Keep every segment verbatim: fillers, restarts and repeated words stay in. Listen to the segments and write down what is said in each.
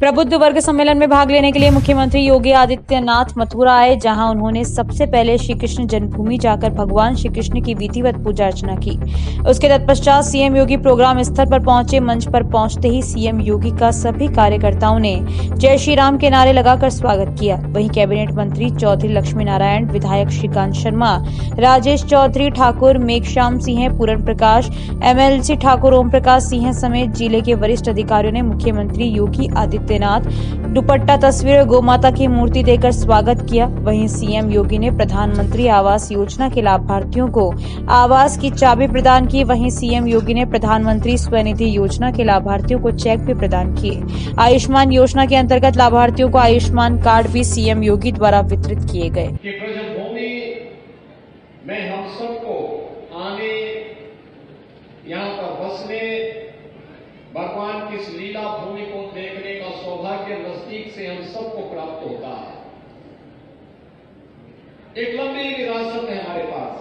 प्रबुद्ध वर्ग सम्मेलन में भाग लेने के लिए मुख्यमंत्री योगी आदित्यनाथ मथुरा आए, जहां उन्होंने सबसे पहले श्रीकृष्ण जन्मभूमि जाकर भगवान श्री कृष्ण की विधिवत पूजा अर्चना की। उसके तत्पश्चात सीएम योगी प्रोग्राम स्थल पर पहुंचे। मंच पर पहुंचते ही सीएम योगी का सभी कार्यकर्ताओं ने जय श्री राम के नारे लगाकर स्वागत किया। वहीं कैबिनेट मंत्री चौधरी लक्ष्मी नारायण, विधायक श्रीकांत शर्मा, राजेश चौधरी, ठाकुर मेघश्याम सिंह, पूरण प्रकाश, एमएलसी ठाकुर ओमप्रकाश सिंह समेत जिले के वरिष्ठ अधिकारियों ने मुख्यमंत्री योगी आदित्य आदित्यनाथ दुपट्टा, तस्वीर, गोमाता की मूर्ति देकर स्वागत किया। वहीं सीएम योगी ने प्रधानमंत्री आवास योजना के लाभार्थियों को आवास की चाबी प्रदान की। वहीं सीएम योगी ने प्रधानमंत्री स्वयंनिधि योजना के लाभार्थियों को चेक भी प्रदान किए। आयुष्मान योजना के अंतर्गत लाभार्थियों को आयुष्मान कार्ड भी सीएम योगी द्वारा वितरित किए गए। भगवान की इस लीला भूमि को देखने का सौभाग्य नजदीक से हम सबको प्राप्त होता है। एक लंबी विरासत है हमारे पास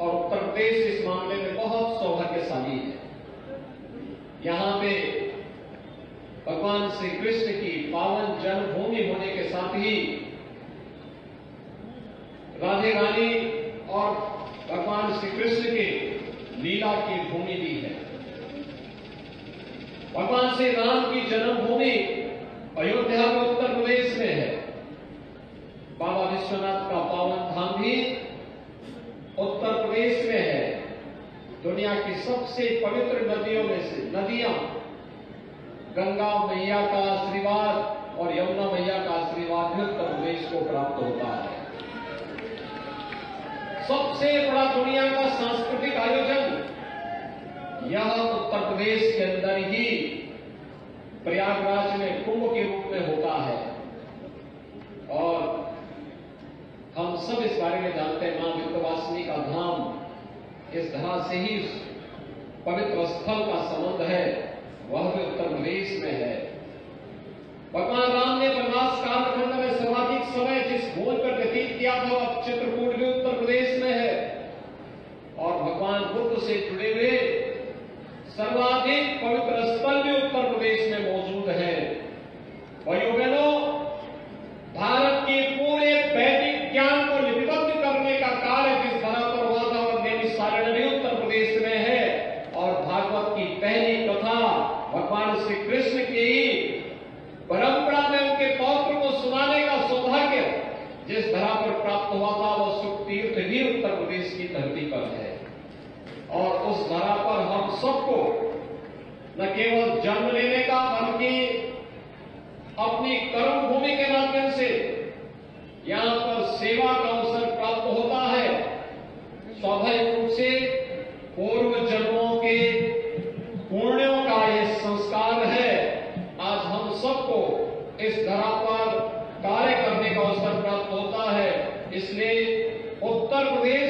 और उत्तर प्रदेश इस मामले में बहुत सौभाग्यशाली है। यहाँ पे भगवान श्री कृष्ण की पावन जन्मभूमि होने के साथ ही राधे रानी और भगवान श्री कृष्ण के लीला की भूमि भी है। भगवान श्री राम की जन्मभूमि अयोध्या में उत्तर प्रदेश में है। बाबा विश्वनाथ का पावन धाम भी उत्तर प्रदेश में है। दुनिया की सबसे पवित्र नदियों में से नदियां गंगा मैया का आशीर्वाद और यमुना मैया का आशीर्वाद उत्तर प्रदेश को प्राप्त होता है। सबसे बड़ा दुनिया का सांस्कृतिक आयोजन यह उत्तर प्रदेश के अंदर ही प्रयागराज में कुंभ के रूप में होता है और हम सब इस बारे में जानते हैं। मां विंध्यवासिनी का धाम इस धाम से ही पवित्र स्थल का संबंध है, वह भी उत्तर प्रदेश में है। भगवान राम ने वनवास कालखंड में सर्वाधिक समय जिस भूमि पर व्यतीत किया था वह चित्रकूट भी उत्तर प्रदेश में है और भगवान बुद्ध से जुड़े हुए सर्वाधिक पवित्र स्थल भी उत्तर प्रदेश में मौजूद है। भाइयों बहनों, भारत के पूरे वैदिक ज्ञान को लिपिबद्ध करने का कार्य जिस तरह पर हुआ था और देवी सारण भी उत्तर प्रदेश में है और भागवत की पहली कथा भगवान श्री कृष्ण की परंपरा में उनके पौत्र को सुनाने का सौभाग्य जिस धरा पर प्राप्त हुआ था वह सुखतीर्थ भी उत्तर प्रदेश की धरती पर है और उस धारा पर हम सबको न केवल जन्म लेने का बल्कि अपनी कर्म भूमि के माध्यम से यहां पर सेवा का अवसर प्राप्त होता है। स्वाभाविक रूप से पूर्व जन्मों के पुण्यों का यह संस्कार है। आज हम सबको इस धारा पर कार्य करने का अवसर प्राप्त होता है। इसलिए उत्तर प्रदेश